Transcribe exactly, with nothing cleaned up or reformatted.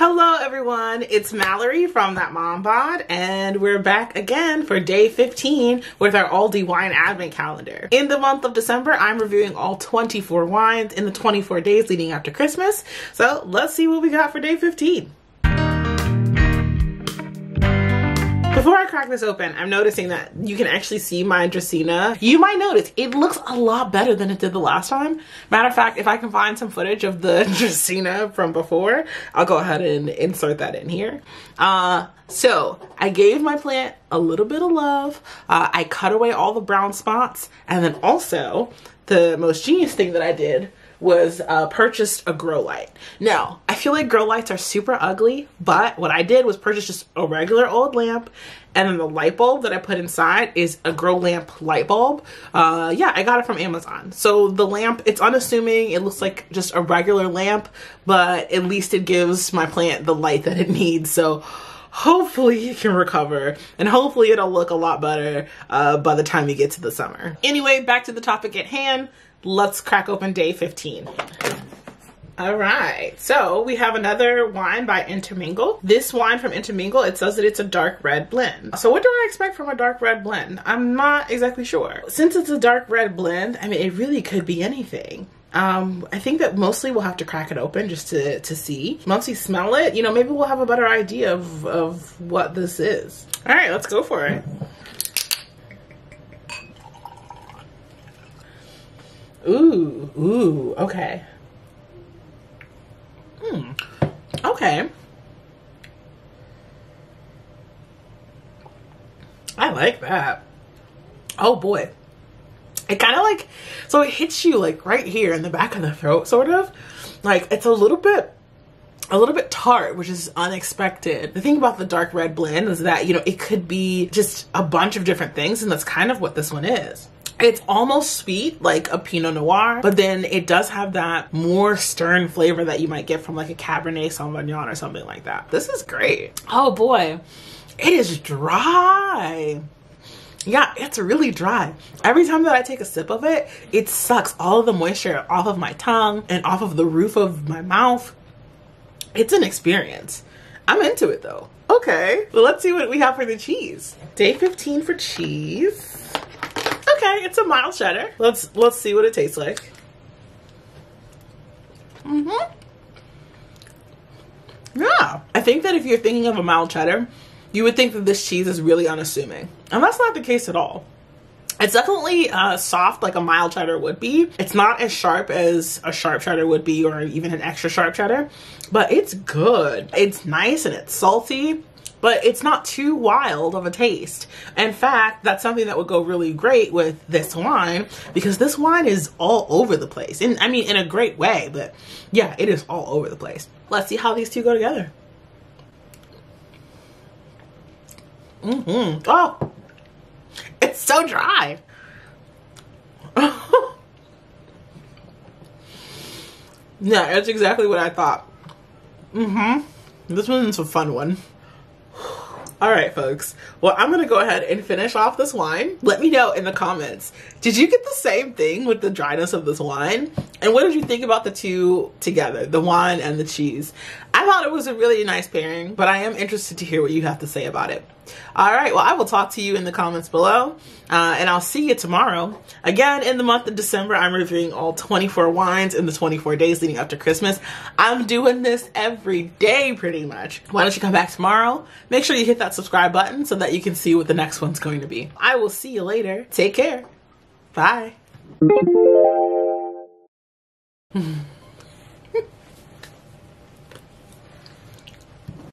Hello everyone, it's Mallory from That Mom Bod, and we're back again for day fifteen with our Aldi Wine Advent Calendar. In the month of December, I'm reviewing all twenty-four wines in the twenty-four days leading up to Christmas. So let's see what we got for day fifteen. Before I crack this open, I'm noticing that you can actually see my Dracaena. You might notice it looks a lot better than it did the last time. Matter of fact, if I can find some footage of the Dracaena from before, I'll go ahead and insert that in here. Uh, so I gave my plant a little bit of love. Uh, I cut away all the brown spots, and then also the most genius thing that I did was uh, purchased a grow light. Now, I feel like grow lights are super ugly, but what I did was purchase just a regular old lamp, and then the light bulb that I put inside is a grow lamp light bulb. Uh, yeah, I got it from Amazon. So the lamp, it's unassuming, it looks like just a regular lamp, but at least it gives my plant the light that it needs. So hopefully you can recover, and hopefully it'll look a lot better uh, by the time you get to the summer. Anyway, back to the topic at hand. Let's crack open day fifteen. All right, so we have another wine by Intermingle. This wine from Intermingle, it says that it's a dark red blend. So what do I expect from a dark red blend? I'm not exactly sure. Since it's a dark red blend, I mean, it really could be anything. Um, I think that mostly we'll have to crack it open just to, to see. Once you smell it, you know, maybe we'll have a better idea of, of what this is. All right, let's go for it. Ooh, ooh, okay. Hmm, okay. I like that. Oh boy. It kind of like, so it hits you like right here in the back of the throat, sort of. Like it's a little bit, a little bit tart, which is unexpected. The thing about the dark red blend is that, you know, it could be just a bunch of different things, and that's kind of what this one is. It's almost sweet, like a Pinot Noir, but then it does have that more stern flavor that you might get from like a Cabernet Sauvignon or something like that. This is great. Oh boy, it is dry. Yeah, it's really dry. Every time that I take a sip of it, it sucks all of the moisture off of my tongue and off of the roof of my mouth. It's an experience. I'm into it though. Okay, well, let's see what we have for the cheese. Day fifteen for cheese. Okay, it's a mild cheddar. Let's let's see what it tastes like. Mm-hmm. Yeah. I think that if you're thinking of a mild cheddar, you would think that this cheese is really unassuming. And that's not the case at all. It's definitely uh, soft like a mild cheddar would be. It's not as sharp as a sharp cheddar would be, or even an extra sharp cheddar, but it's good. It's nice and it's salty, but it's not too wild of a taste. In fact, that's something that would go really great with this wine, because this wine is all over the place. And I mean, in a great way, but yeah, it is all over the place. Let's see how these two go together. Mm-hmm. Oh, it's so dry. Yeah, that's exactly what I thought. Mm-hmm. This one's a fun one. All right, folks. Well, I'm going to go ahead and finish off this wine. Let me know in the comments, did you get the same thing with the dryness of this wine? And what did you think about the two together, the wine and the cheese? I thought it was a really nice pairing, but I am interested to hear what you have to say about it. All right, well, I will talk to you in the comments below, uh, and I'll see you tomorrow. Again, in the month of December, I'm reviewing all twenty-four wines in the twenty-four days leading up to Christmas. I'm doing this every day, pretty much. Why don't you come back tomorrow? Make sure you hit that subscribe button so that you can see what the next one's going to be. I will see you later. Take care. Bye.